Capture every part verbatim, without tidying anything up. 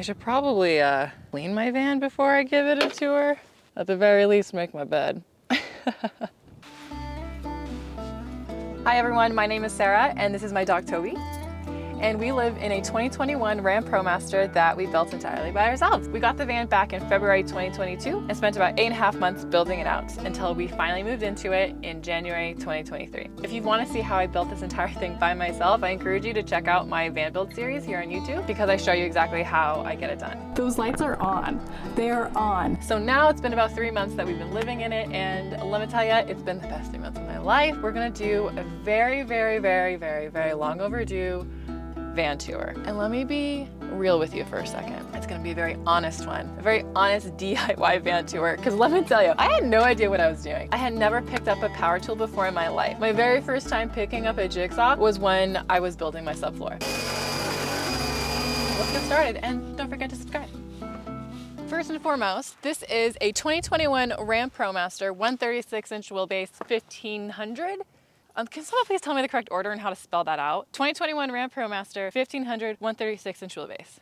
I should probably uh, clean my van before I give it a tour. At the very least, make my bed. Hi everyone, my name is Sarah and this is my dog Toby. And we live in a twenty twenty-one Ram ProMaster that we built entirely by ourselves. We got the van back in February twenty twenty-two and spent about eight and a half months building it out until we finally moved into it in January twenty twenty-three. If you want to see how I built this entire thing by myself, I encourage you to check out my van build series here on YouTube because I show you exactly how I get it done. Those lights are on. They are on. So now it's been about three months that we've been living in it, and let me tell you, it's been the best three months of my life. We're gonna do a very, very, very, very, very long overdue van tour. And let me be real with you for a second. It's gonna be a very honest one, a very honest D I Y van tour, because let me tell you, I had no idea what I was doing. I had never picked up a power tool before in my life. My very first time picking up a jigsaw was when I was building my subfloor. Let's get started, and don't forget to subscribe. First and foremost, this is a twenty twenty-one Ram ProMaster one thirty-six inch wheelbase fifteen hundred. Um, can someone please tell me the correct order and how to spell that out? twenty twenty-one Ram ProMaster fifteen hundred one thirty-six inch wheelbase.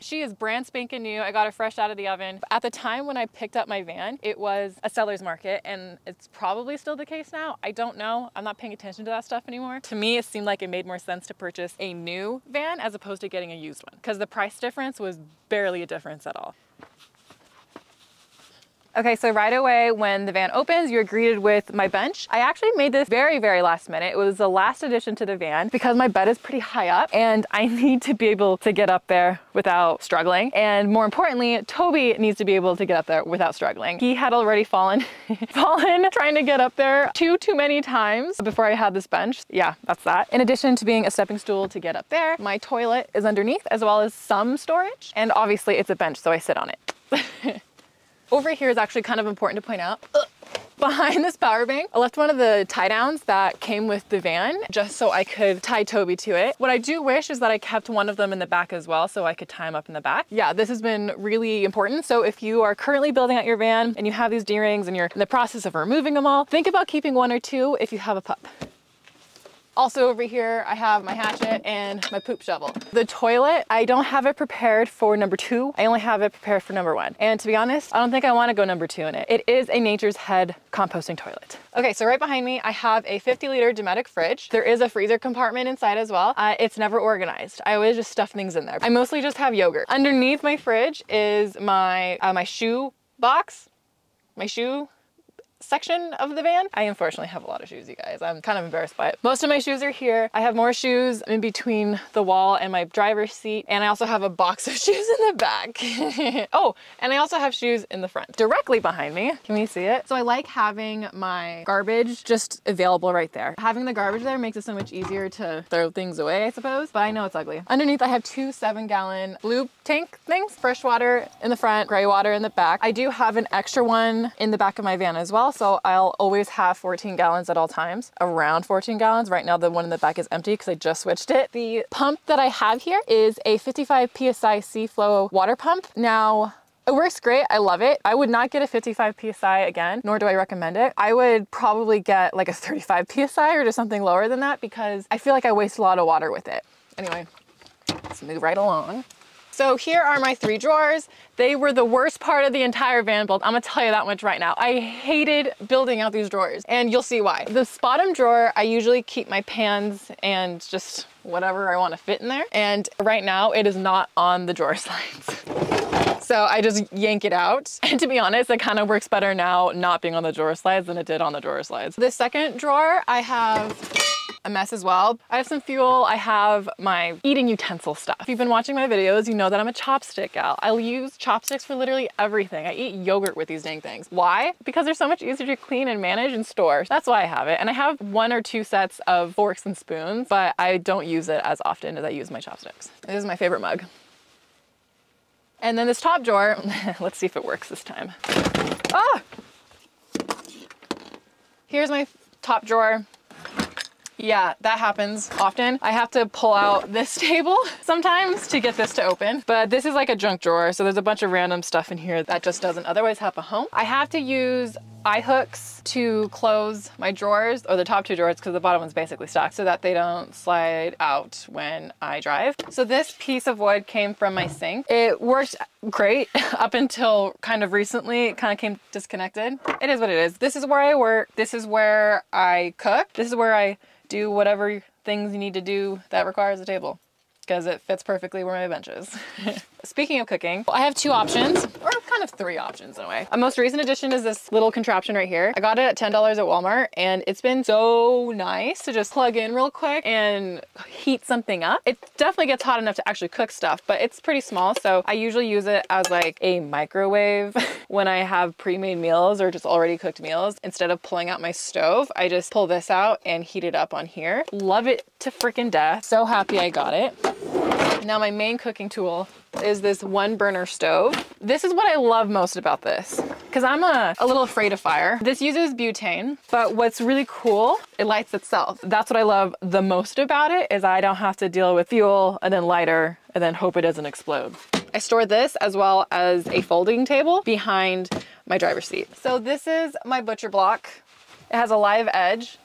She is brand spanking new. I got her fresh out of the oven. At the time when I picked up my van, it was a seller's market, and it's probably still the case now. I don't know. I'm not paying attention to that stuff anymore. To me, it seemed like it made more sense to purchase a new van as opposed to getting a used one because the price difference was barely a difference at all. Okay, so right away when the van opens, you're greeted with my bench. I actually made this very, very last minute. It was the last addition to the van because my bed is pretty high up and I need to be able to get up there without struggling. And more importantly, Toby needs to be able to get up there without struggling. He had already fallen, fallen trying to get up there too, too many times before I had this bench. Yeah, that's that. In addition to being a stepping stool to get up there, my toilet is underneath as well as some storage. And obviously it's a bench, so I sit on it. Over here is actually kind of important to point out. Ugh. Behind this power bank, I left one of the tie downs that came with the van just so I could tie Toby to it. What I do wish is that I kept one of them in the back as well so I could tie him up in the back. Yeah, this has been really important. So if you are currently building out your van and you have these D-rings and you're in the process of removing them all, think about keeping one or two if you have a pup. Also over here, I have my hatchet and my poop shovel. The toilet, I don't have it prepared for number two. I only have it prepared for number one. And to be honest, I don't think I want to go number two in it. It is a Nature's Head composting toilet. Okay, so right behind me, I have a fifty liter Dometic fridge. There is a freezer compartment inside as well. Uh, it's never organized. I always just stuff things in there. I mostly just have yogurt. Underneath my fridge is my, uh, my shoe box, my shoe section of the van. I unfortunately have a lot of shoes, you guys. I'm kind of embarrassed by it. Most of my shoes are here. I have more shoes in between the wall and my driver's seat. And I also have a box of shoes in the back. Oh, and I also have shoes in the front. Directly behind me, can you see it? So I like having my garbage just available right there. Having the garbage there makes it so much easier to throw things away, I suppose, but I know it's ugly. Underneath, I have two seven gallon blue tank things, fresh water in the front, gray water in the back. I do have an extra one in the back of my van as well. So I'll always have fourteen gallons at all times, around fourteen gallons. Right now, the one in the back is empty because I just switched it. The pump that I have here is a fifty-five P S I Seaflow water pump. Now, it works great, I love it. I would not get a fifty-five P S I again, nor do I recommend it. I would probably get like a thirty-five P S I or just something lower than that because I feel like I waste a lot of water with it. Anyway, let's move right along. So here are my three drawers. They were the worst part of the entire van build. I'm gonna tell you that much right now. I hated building out these drawers and you'll see why. This bottom drawer, I usually keep my pans and just whatever I wanna fit in there. And right now it is not on the drawer slides. So I just yank it out. And to be honest, it kind of works better now not being on the drawer slides than it did on the drawer slides. The second drawer, I have a mess as well. I have some fuel. I have my eating utensil stuff. If you've been watching my videos, you know that I'm a chopstick gal. I'll use chopsticks for literally everything. I eat yogurt with these dang things. Why? Because they're so much easier to clean and manage and store. That's why I have it. And I have one or two sets of forks and spoons, but I don't use it as often as I use my chopsticks. This is my favorite mug. And then this top drawer, let's see if it works this time. Ah! Here's my top drawer. Yeah, that happens often. I have to pull out this table sometimes to get this to open, but this is like a junk drawer. So there's a bunch of random stuff in here that just doesn't otherwise have a home. I have to use eye hooks to close my drawers, or the top two drawers, because the bottom one's basically stock, so that they don't slide out when I drive. So this piece of wood came from my sink. It worked great up until kind of recently. It kind of came disconnected. It is what it is. This is where I work. This is where I cook. This is where I do whatever things you need to do that requires a table, because it fits perfectly where my bench is. Speaking of cooking, I have two options, or kind of three options in a way. A most recent addition is this little contraption right here. I got it at ten dollars at Walmart, and it's been so nice to just plug in real quick and heat something up. It definitely gets hot enough to actually cook stuff, but it's pretty small, so I usually use it as like a microwave when I have pre-made meals or just already cooked meals. Instead of pulling out my stove, I just pull this out and heat it up on here. Love it to freaking death. So happy I got it. Now my main cooking tool is this one burner stove. This is what I love most about this, because I'm a, a little afraid of fire. This uses butane, but what's really cool, it lights itself. That's what I love the most about it, is I don't have to deal with fuel and then lighter and then hope it doesn't explode. I store this as well as a folding table behind my driver's seat. So this is my butcher block. It has a live edge.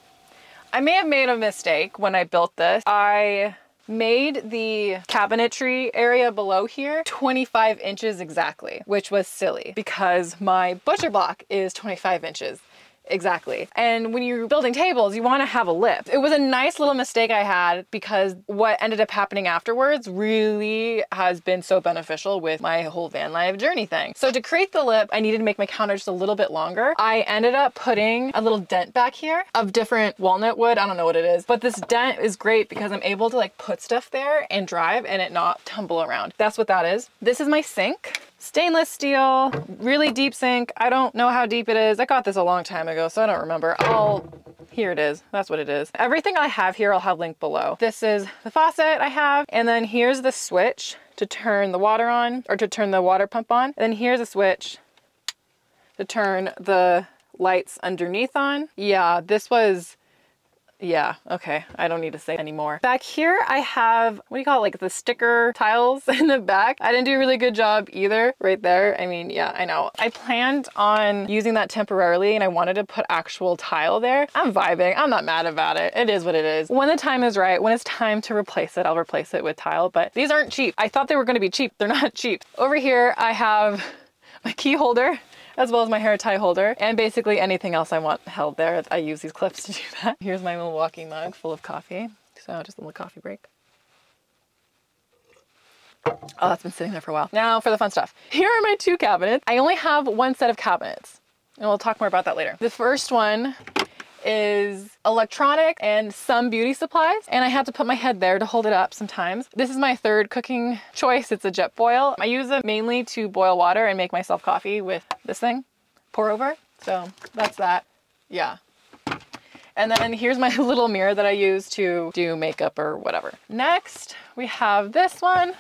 I may have made a mistake when I built this. I made the cabinetry area below here twenty-five inches exactly, which was silly because my butcher block is twenty-five inches exactly. And when you're building tables, you want to have a lip. It was a nice little mistake I had, because what ended up happening afterwards really has been so beneficial with my whole van life journey thing. So to create the lip, I needed to make my counter just a little bit longer. I ended up putting a little dent back here of different walnut wood. I don't know what it is, but this dent is great because I'm able to like put stuff there and drive and it not tumble around. That's what that is. This is my sink. Stainless steel, really deep sink. I don't know how deep it is. I got this a long time ago, so I don't remember. I'll, here it is, that's what it is. Everything I have here, I'll have linked below. This is the faucet I have, and then here's the switch to turn the water on, or to turn the water pump on. And then here's a switch to turn the lights underneath on. Yeah, this was, yeah, okay, I don't need to say anymore. Back here I have, what do you call it, like the sticker tiles in the back. I didn't do a really good job either right there. I mean, yeah, I know. I planned on using that temporarily and I wanted to put actual tile there. I'm vibing, I'm not mad about it. It is what it is. When the time is right, when it's time to replace it, I'll replace it with tile, but these aren't cheap. I thought they were gonna be cheap, they're not cheap. Over here I have my key holder, as well as my hair tie holder, and basically anything else I want held there. I use these clips to do that. Here's my Milwaukee mug full of coffee. So just a little coffee break. Oh, that's been sitting there for a while. Now for the fun stuff. Here are my two cabinets. I only have one set of cabinets, and we'll talk more about that later. The first one is electronic and some beauty supplies, and I have to put my head there to hold it up sometimes. This is my third cooking choice. It's a JetBoil. I use it mainly to boil water and make myself coffee with this thing, pour over. So that's that, yeah. And then here's my little mirror that I use to do makeup or whatever. Next, we have this one.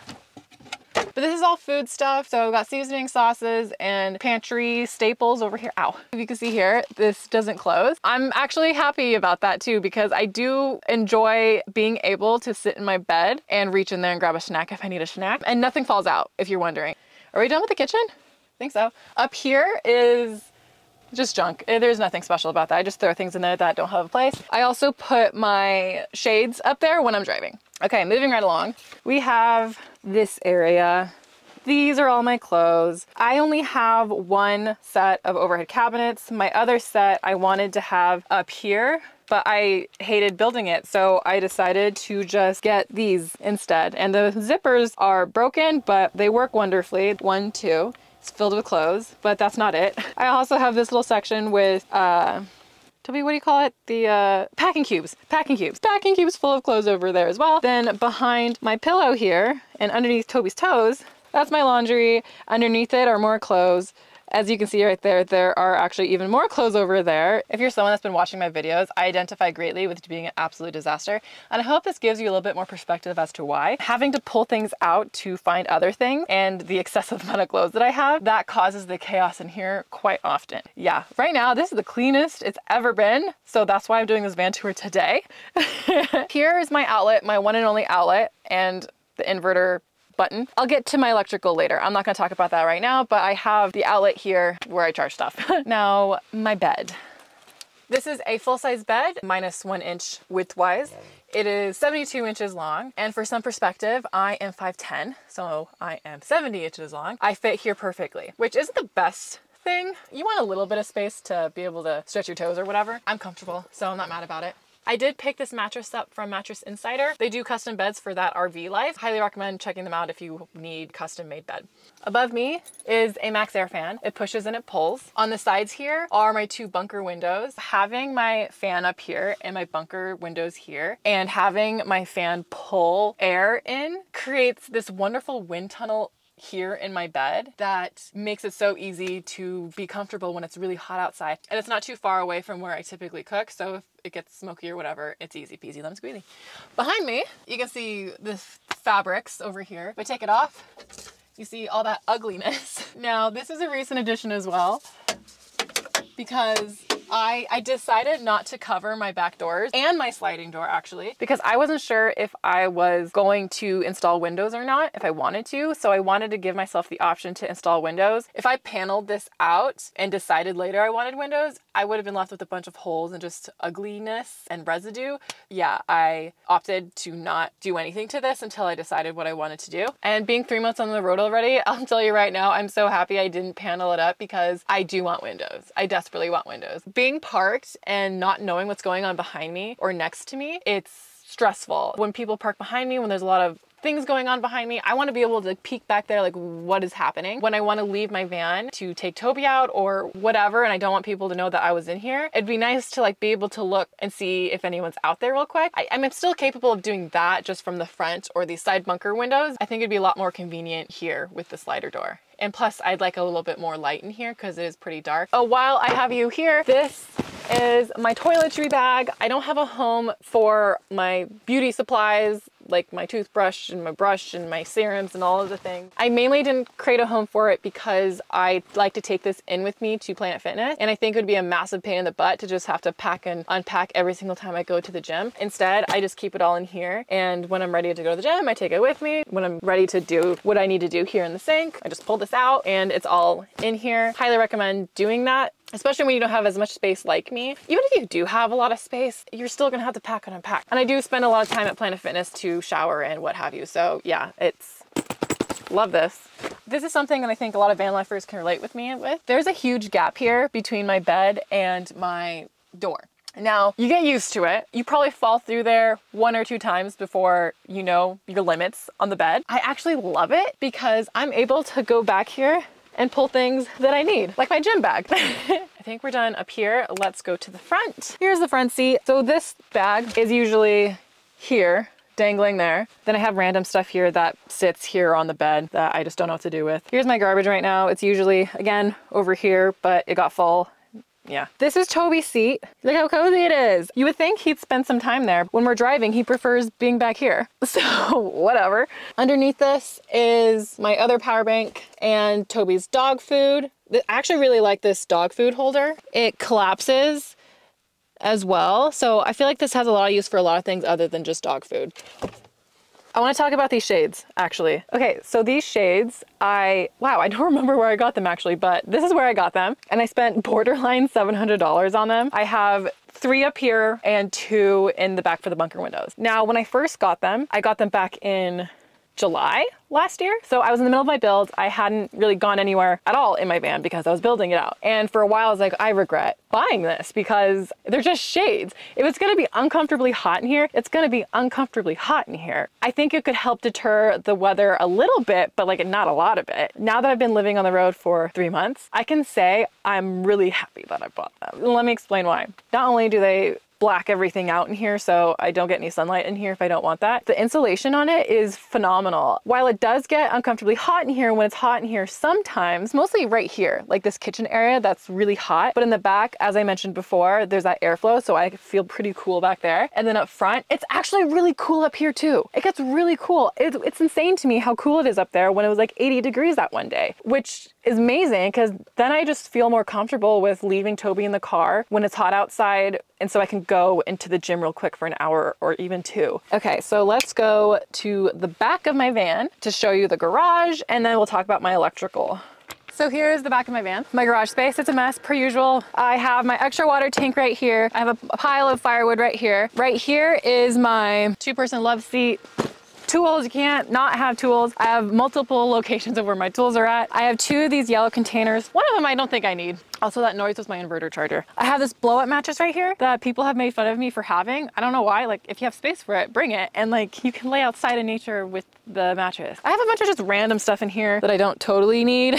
But this is all food stuff. So I've got seasoning sauces and pantry staples over here. Ow. If you can see here, this doesn't close. I'm actually happy about that too, because I do enjoy being able to sit in my bed and reach in there and grab a snack if I need a snack, and nothing falls out, if you're wondering. Are we done with the kitchen? I think so. Up here is just junk. There's nothing special about that. I just throw things in there that don't have a place. I also put my shades up there when I'm driving. Okay, moving right along. We have this area. These are all my clothes. I only have one set of overhead cabinets. My other set I wanted to have up here, but I hated building it, so I decided to just get these instead. And the zippers are broken, but they work wonderfully. One, two, it's filled with clothes, but that's not it. I also have this little section with, uh, Toby, what do you call it? The uh, packing cubes, packing cubes, packing cubes full of clothes over there as well. Then behind my pillow here and underneath Toby's toes, that's my laundry. Underneath it are more clothes. As you can see right there, there are actually even more clothes over there. If you're someone that's been watching my videos, I identify greatly with being an absolute disaster. And I hope this gives you a little bit more perspective as to why. Having to pull things out to find other things and the excessive amount of clothes that I have, that causes the chaos in here quite often. Yeah, right now, this is the cleanest it's ever been. So that's why I'm doing this van tour today. Here is my outlet, my one and only outlet, and the inverter button. I'll get to my electrical later. I'm not gonna talk about that right now, but I have the outlet here where I charge stuff. Now, my bed. This is a full-size bed, minus one inch width-wise. It is seventy-two inches long. And for some perspective, I am five ten, so I am seventy inches long. I fit here perfectly, which isn't the best thing. You want a little bit of space to be able to stretch your toes or whatever. I'm comfortable, so I'm not mad about it. I did pick this mattress up from Mattress Insider. They do custom beds for that R V life. Highly recommend checking them out if you need custom made bed. Above me is a Max Air fan. It pushes and it pulls. On the sides here are my two bunker windows. Having my fan up here and my bunker windows here and having my fan pull air in creates this wonderful wind tunnel here in my bed that makes it so easy to be comfortable when it's really hot outside. And it's not too far away from where I typically cook, so if it gets smoky or whatever, it's easy peasy lemon squeezy. Behind me, you can see the fabrics over here. If I take it off, you see all that ugliness. Now, this is a recent addition as well, because I, I decided not to cover my back doors and my sliding door actually, because I wasn't sure if I was going to install windows or not, if I wanted to. So I wanted to give myself the option to install windows. If I paneled this out and decided later I wanted windows, I would have been left with a bunch of holes and just ugliness and residue. Yeah, I opted to not do anything to this until I decided what I wanted to do. And being three months on the road already, I'll tell you right now, I'm so happy I didn't panel it up because I do want windows. I desperately want windows. Being parked and not knowing what's going on behind me or next to me, it's stressful. When people park behind me, when there's a lot of things going on behind me, I want to be able to peek back there, like what is happening. When I want to leave my van to take Toby out or whatever, and I don't want people to know that I was in here, it'd be nice to like be able to look and see if anyone's out there real quick. I, I'm still capable of doing that just from the front or these side bunker windows. I think it'd be a lot more convenient here with the slider door. And plus I'd like a little bit more light in here because it is pretty dark. Oh, while I have you here, this is my toiletry bag. I don't have a home for my beauty supplies, like my toothbrush and my brush and my serums and all of the things. I mainly didn't create a home for it because I like to take this in with me to Planet Fitness. And I think it would be a massive pain in the butt to just have to pack and unpack every single time I go to the gym. Instead, I just keep it all in here. And when I'm ready to go to the gym, I take it with me. When I'm ready to do what I need to do here in the sink, I just pull this out and it's all in here. Highly recommend doing that, especially when you don't have as much space like me. Even if you do have a lot of space, you're still gonna have to pack and unpack. And I do spend a lot of time at Planet Fitness to shower and what have you. So yeah, it's, love this. This is something that I think a lot of van lifers can relate with me with. There's a huge gap here between my bed and my door. Now, you get used to it. You probably fall through there one or two times before you know your limits on the bed. I actually love it because I'm able to go back here and pull things that I need, like my gym bag. I think we're done up here. Let's go to the front. Here's the front seat. So this bag is usually here, dangling there. Then I have random stuff here that sits here on the bed that I just don't know what to do with. Here's my garbage right now. It's usually, again, over here, but it got full. Yeah. This is Toby's seat. Look how cozy it is. You would think he'd spend some time there. When we're driving, he prefers being back here. So whatever. Underneath this is my other power bank and Toby's dog food. I actually really like this dog food holder. It collapses as well. So I feel like this has a lot of use for a lot of things other than just dog food. I want to talk about these shades actually. Okay, so these shades, I, wow, I don't remember where I got them actually, but this is where I got them. And I spent borderline seven hundred dollars on them. I have three up here and two in the back for the bunker windows. Now, when I first got them, I got them back in July last year. So I was in the middle of my build. I hadn't really gone anywhere at all in my van because I was building it out. And for a while I was like, I regret buying this because they're just shades. If it's gonna be uncomfortably hot in here, it's gonna be uncomfortably hot in here. I think it could help deter the weather a little bit, but like not a lot of it. Now that I've been living on the road for three months, I can say I'm really happy that I bought them. Let me explain why. Not only do they black everything out in here so I don't get any sunlight in here if I don't want that. The insulation on it is phenomenal. While it does get uncomfortably hot in here, when it's hot in here sometimes, mostly right here, like this kitchen area that's really hot, but in the back, as I mentioned before, there's that airflow, so I feel pretty cool back there. And then up front, it's actually really cool up here too. It gets really cool. It, it's insane to me how cool it is up there when it was like eighty degrees that one day, which is amazing because then I just feel more comfortable with leaving Toby in the car when it's hot outside, and so I can go into the gym real quick for an hour or even two. Okay, so let's go to the back of my van to show you the garage, and then we'll talk about my electrical. So here's the back of my van, my garage space. It's a mess per usual. I have my extra water tank right here. I have a pile of firewood right here. Right here is my two person love seat. Tools, you can't not have tools. I have multiple locations of where my tools are at. I have two of these yellow containers. One of them I don't think I need. Also, that noise was my inverter charger. I have this blow up mattress right here that people have made fun of me for having. I don't know why, like if you have space for it, bring it. And like you can lay outside in nature with the mattress. I have a bunch of just random stuff in here that I don't totally need.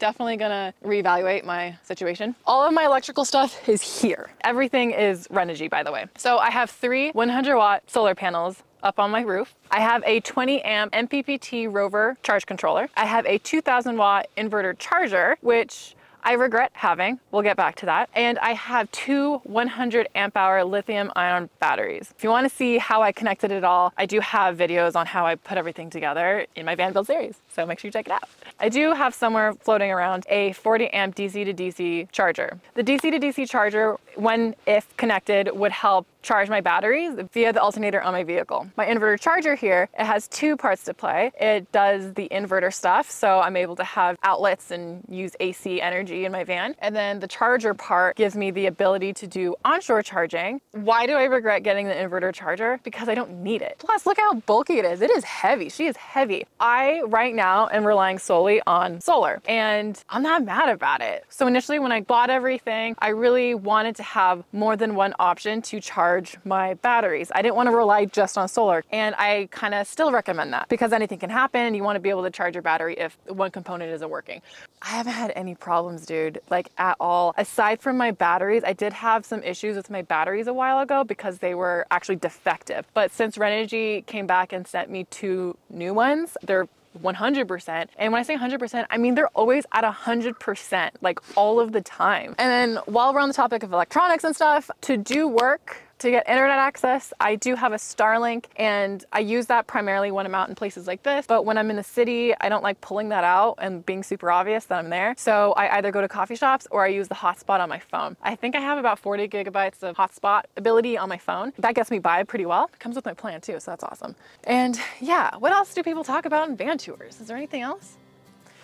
Definitely gonna reevaluate my situation. All of my electrical stuff is here. Everything is Renogy, by the way. So I have three one hundred watt solar panels up on my roof. I have a twenty amp M P P T Rover charge controller. I have a two thousand watt inverter charger, which I regret having. We'll get back to that. And I have two one hundred amp hour lithium ion batteries. If you want to see how I connected it all, I do have videos on how I put everything together in my van build series, so make sure you check it out. I do have somewhere floating around a forty amp D C to D C charger. The D C to D C charger, when if connected, would help charge my batteries via the alternator on my vehicle. My inverter charger here, it has two parts to play. It does the inverter stuff, so I'm able to have outlets and use A C energy in my van. And then the charger part gives me the ability to do onshore charging. Why do I regret getting the inverter charger? Because I don't need it. Plus, look how bulky it is. It is heavy. She is heavy. I, right now, am relying solely on solar, and I'm not mad about it. So initially, when I bought everything, I really wanted to have more than one option to charge my batteries. I didn't want to rely just on solar, and I kind of still recommend that because anything can happen. You want to be able to charge your battery if one component isn't working. I haven't had any problems, dude, like at all. Aside from my batteries, I did have some issues with my batteries a while ago because they were actually defective. But since Renogy came back and sent me two new ones, they're one hundred percent. And when I say one hundred percent, I mean they're always at one hundred percent, like all of the time. And then while we're on the topic of electronics and stuff, to do work, to get internet access, I do have a Starlink, and I use that primarily when I'm out in places like this. But when I'm in the city, I don't like pulling that out and being super obvious that I'm there. So I either go to coffee shops or I use the hotspot on my phone. I think I have about forty gigabytes of hotspot ability on my phone. That gets me by pretty well. It comes with my plan too, so that's awesome. And yeah, what else do people talk about in van tours? Is there anything else?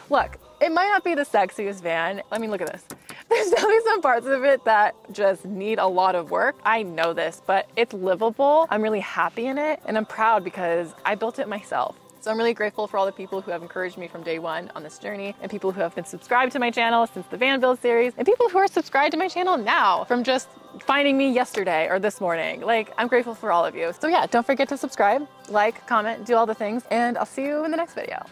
Look, it might not be the sexiest van. I mean, look at this. There's definitely some parts of it that just need a lot of work. I know this, but it's livable. I'm really happy in it, and I'm proud because I built it myself. So I'm really grateful for all the people who have encouraged me from day one on this journey, and people who have been subscribed to my channel since the van build series, and people who are subscribed to my channel now from just finding me yesterday or this morning. Like, I'm grateful for all of you. So yeah, don't forget to subscribe, like, comment, do all the things, and I'll see you in the next video.